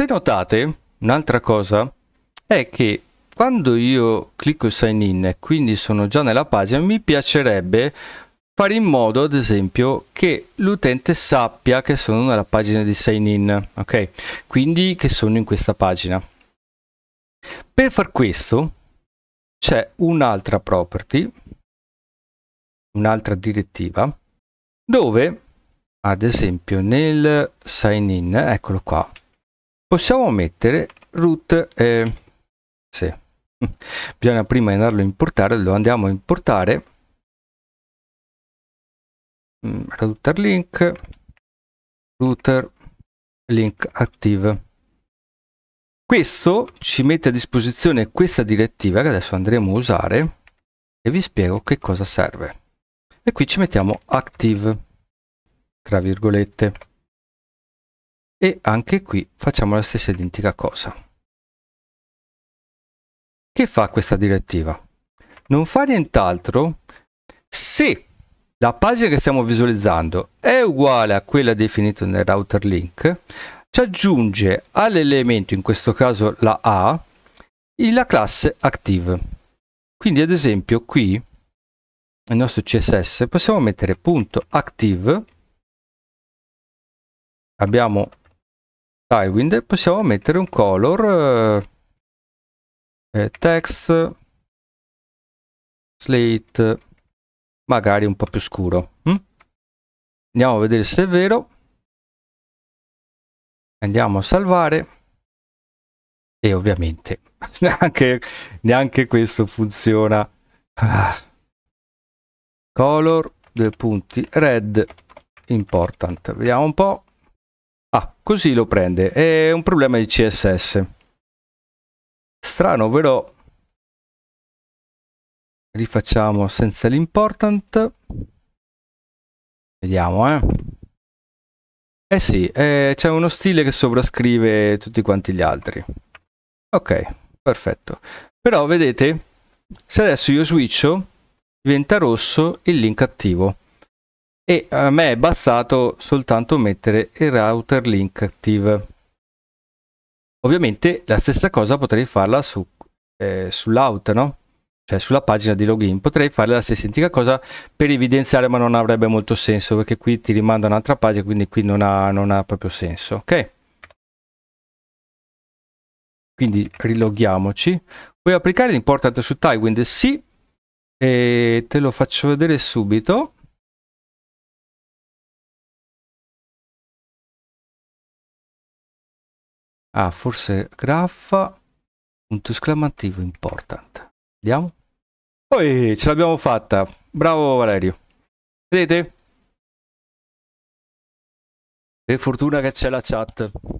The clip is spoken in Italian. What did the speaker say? se notate, un'altra cosa è che quando io clicco sign in e quindi sono già nella pagina, mi piacerebbe fare in modo, ad esempio, che l'utente sappia che sono nella pagina di sign in, ok? Quindi che sono in questa pagina. Per far questo c'è un'altra property, un'altra direttiva, dove ad esempio nel sign in, eccolo qua, possiamo mettere root, sì, bisogna prima andarlo a importare, lo andiamo a importare, router link active. Questo ci mette a disposizione questa direttiva che adesso andremo a usare e vi spiego che cosa serve. E qui ci mettiamo active tra virgolette e anche qui facciamo la stessa identica cosa. Che fa questa direttiva? Non fa nient'altro se la pagina che stiamo visualizzando è uguale a quella definita nel router link, ci aggiunge all'elemento, in questo caso la A, la classe active. Quindi ad esempio qui nel nostro CSS possiamo mettere punto active, abbiamo Tailwind e possiamo mettere un color text slate magari un po' più scuro. Andiamo a vedere se è vero, andiamo a salvare e ovviamente neanche questo funziona. Color, due punti, red important, vediamo un po'. Ah, così lo prende, è un problema di CSS, strano però. Rifacciamo senza l'important, vediamo, c'è uno stile che sovrascrive tutti quanti gli altri. Ok, perfetto. Però vedete, se adesso io switcho diventa rosso il link attivo e a me è bastato soltanto mettere il router link active. Ovviamente la stessa cosa potrei farla su sull'out, no? Cioè sulla pagina di login potrei fare la stessa identica cosa per evidenziare, ma non avrebbe molto senso perché qui ti rimanda un'altra pagina, quindi qui non ha proprio senso, ok? Quindi riloghiamoci. Puoi applicare l'important su Tailwind? Sì, e te lo faccio vedere subito. Ah, forse graffa punto esclamativo important, vediamo. Poi ce l'abbiamo fatta, bravo Valerio. Vedete? Per fortuna che c'è la chat.